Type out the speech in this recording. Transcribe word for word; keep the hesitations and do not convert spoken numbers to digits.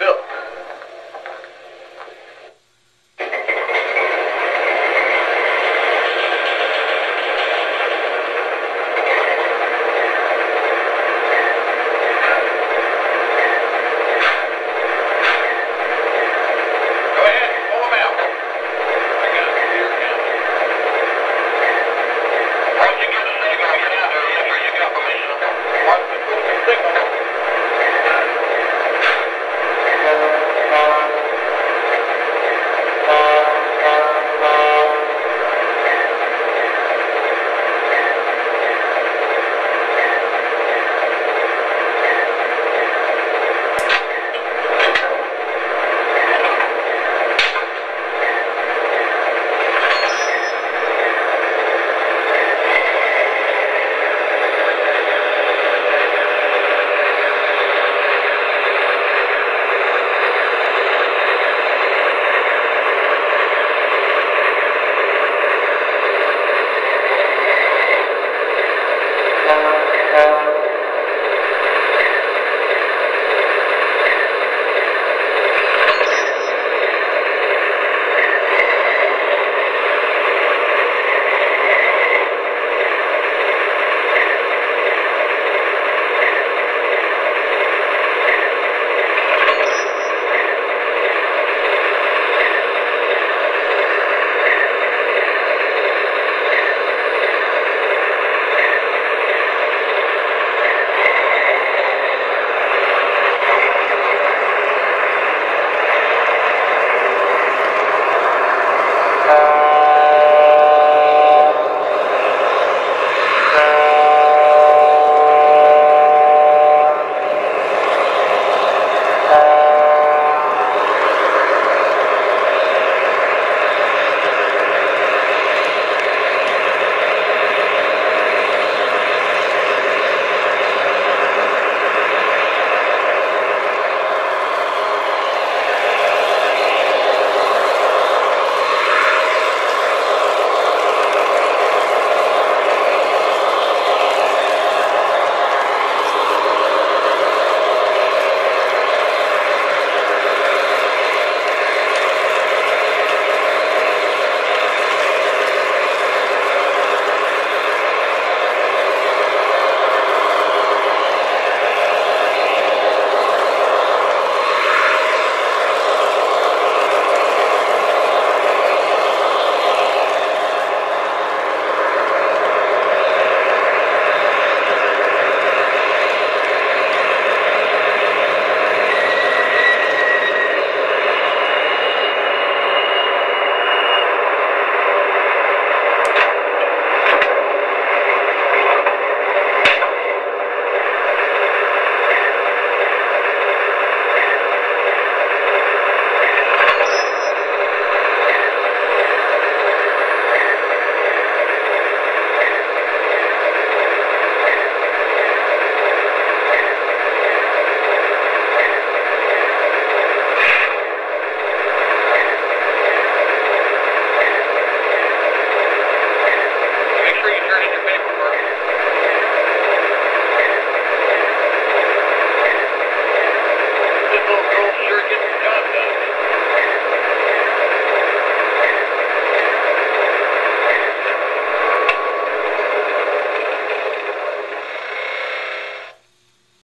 built.